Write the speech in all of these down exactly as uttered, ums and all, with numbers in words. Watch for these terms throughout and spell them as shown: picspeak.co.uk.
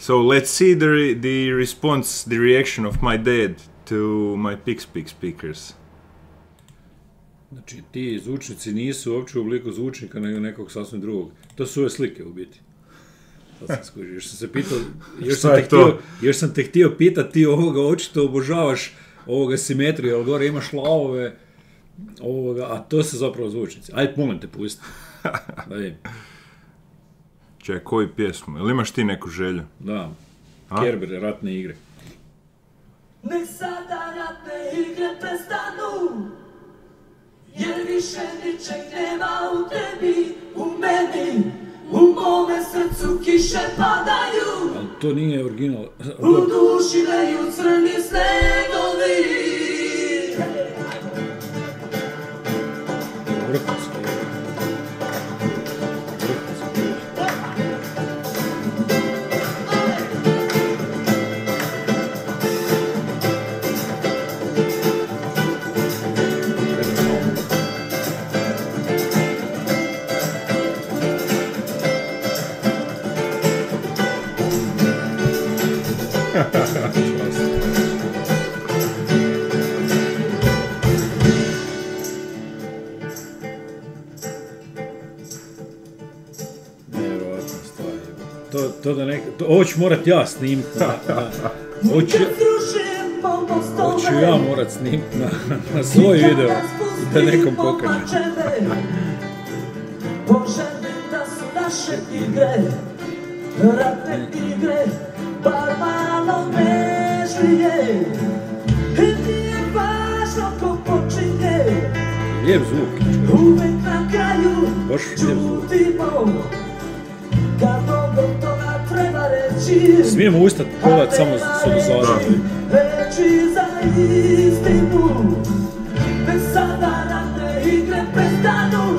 So let's see the, re the response, the reaction of my dad to my PicSpeak speakers. Znači ti zvučnici nisu uopće u obliku zvučnika nego nekog sasvim drugog. To su ove slike u biti. Još sam se pitao, još sam te htio, još sam te htio pitati, ti ovoga očito obožavaš, ovoga simetriju, ali gore imaš lavove, ovoga, a to se zapravo zvučnici. Ajde, molim te, pusti. Da vidim. Čekaj, koju pjesmu? Ili imaš ti neku želju? Da, Kerber, ratne igre. Nek sada ratne igre prestanu, jer više ničeg nema u tebi, u meni, u mome srcu kiše padaju. Ali to nije original. U duši leju crni snegovi. To da neka, ovo ću morat ja snimit, ovo ću ja morat snimit na svoj video i da nekom pokažem. Poželim da su naše igre, ratne igre, bar malo nežnije. I nije važno ko počinje, uvek na kraju čutimo da mnogo toga. Smijemo ustati polat samo s odozavljeni. Reći za istinu, već sada ratne igre prestanu,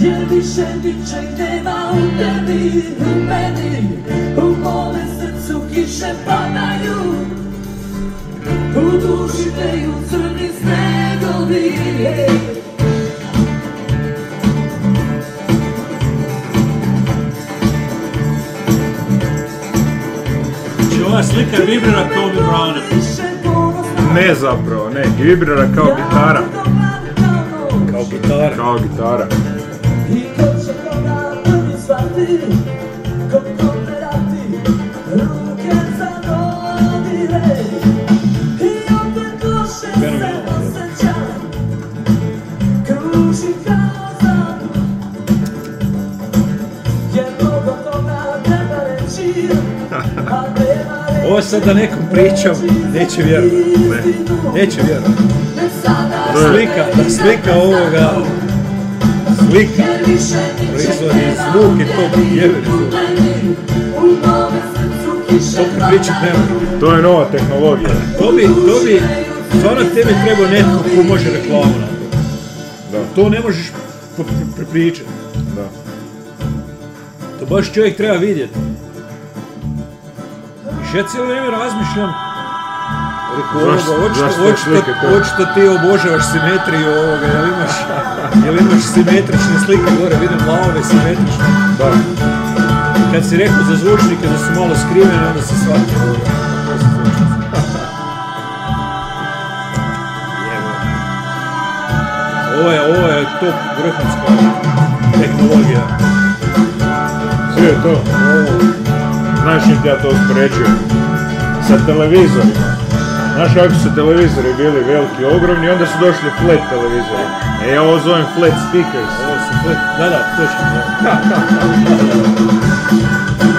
jer više ničeg nema u tebi, u meni, u mome srcu kiše padaju, u duši teju crni snegovi. Ova slika je vibrira kao vibrana. Ne zapravo, ne, vibrira kao gitara. Kao gitara. Kao gitara. Ovo sad da nekom pričam, neće vjerovati, neće vjerovati. Slika, slika ovoga, slika, proizvodi zvuk i to jebeni zvuk. To ti pričat nema. To je nova tehnologija. To bi, to bi, stvarno tebi trebao netko ko može reklamu napraviti. To ne možeš prepričati. To baš čovjek treba vidjeti. Ja cijelo vrijeme razmišljam, očito ti obožavaš simetriju ovoga, jel imaš simetrične slike gore, vidim lavove simetrične. Kad si rekao za zvučnike da su malo skrivene, onda se shvatio ovoga. Ovo je, ovo je top vrhunska tehnologija. Sve je to. Znaš njih ja to uspoređujem sa televizorima. Znaš kako su televizori bili veliki, ogromni, onda su došli flat televizori. E ja ovo zovem flat speakers. Ovo su flat, da da, točno.